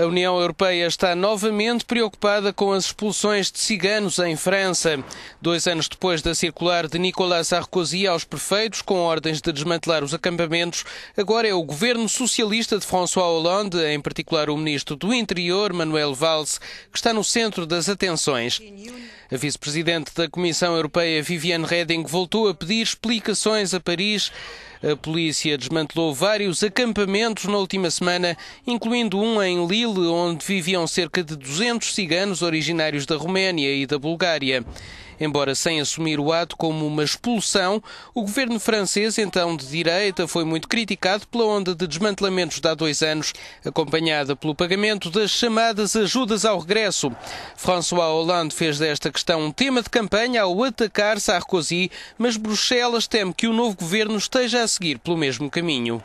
A União Europeia está novamente preocupada com as expulsões de ciganos em França. 2 anos depois da circular de Nicolas Sarkozy aos prefeitos, com ordens de desmantelar os acampamentos, agora é o governo socialista de François Hollande, em particular o ministro do Interior, Manuel Valls, que está no centro das atenções. A vice-presidente da Comissão Europeia, Viviane Reding, voltou a pedir explicações a Paris. A polícia desmantelou vários acampamentos na última semana, incluindo um em Lille, onde viviam cerca de 200 ciganos originários da Roménia e da Bulgária. Embora sem assumir o ato como uma expulsão, o governo francês, então de direita, foi muito criticado pela onda de desmantelamentos de há 2 anos, acompanhada pelo pagamento das chamadas ajudas ao regresso. François Hollande fez desta questão um tema de campanha ao atacar Sarkozy, mas Bruxelas teme que o novo governo esteja a seguir pelo mesmo caminho.